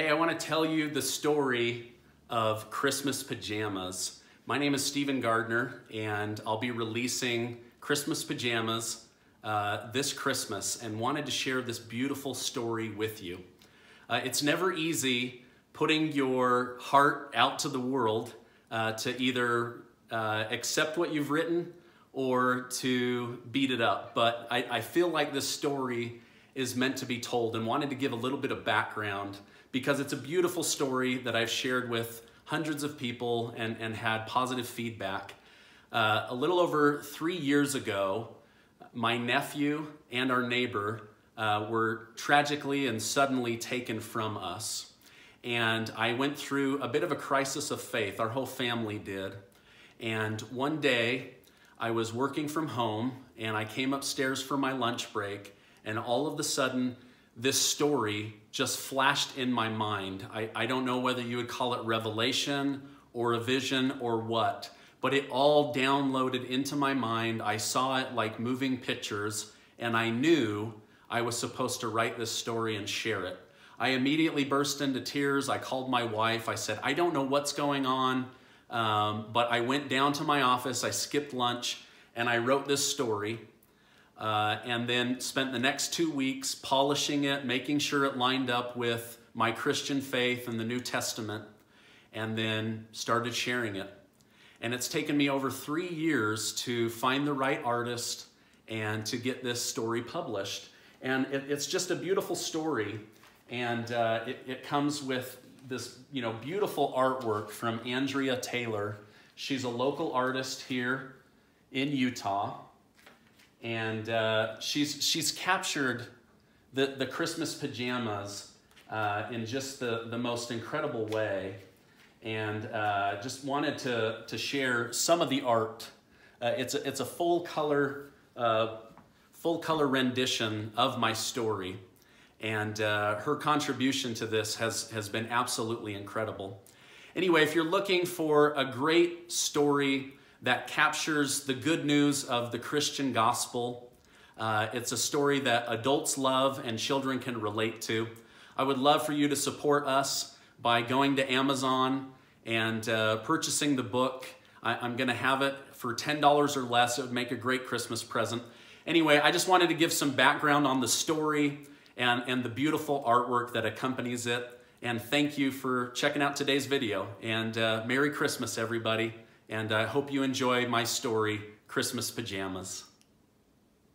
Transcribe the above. Hey, I want to tell you the story of Christmas Pajamas. My name is Stephen Gardner, and I'll be releasing Christmas Pajamas this Christmas, and wanted to share this beautiful story with you. It's never easy putting your heart out to the world to either accept what you've written or to beat it up, but I feel like this story is meant to be told, and wanted to give a little bit of background because it's a beautiful story that I've shared with hundreds of people and had positive feedback. A little over 3 years ago, my nephew and our neighbor were tragically and suddenly taken from us. And I went through a bit of a crisis of faith, our whole family did. And one day, I was working from home and I came upstairs for my lunch break, and all of a sudden, this story just flashed in my mind. I don't know whether you would call it revelation or a vision or what, but it all downloaded into my mind. I saw it like moving pictures, and I knew I was supposed to write this story and share it. I immediately burst into tears. I called my wife. I said, I don't know what's going on, but I went down to my office. I skipped lunch, and I wrote this story. And then spent the next 2 weeks polishing it, making sure it lined up with my Christian faith and the New Testament, and then started sharing it. And it's taken me over 3 years to find the right artist and to get this story published. And it's just a beautiful story, and it comes with this, you know, beautiful artwork from Andrea Taylor. She's a local artist here in Utah. And she's captured the Christmas pajamas in just the most incredible way. And just wanted to share some of the art. It's a full color rendition of my story. And her contribution to this has been absolutely incredible. Anyway, if you're looking for a great story that captures the good news of the Christian gospel. It's a story that adults love and children can relate to. I would love for you to support us by going to Amazon and purchasing the book. I'm gonna have it for $10 or less. It would make a great Christmas present. Anyway, I just wanted to give some background on the story and the beautiful artwork that accompanies it. And thank you for checking out today's video. And Merry Christmas, everybody. And I hope you enjoy my story, Christmas Pajamas.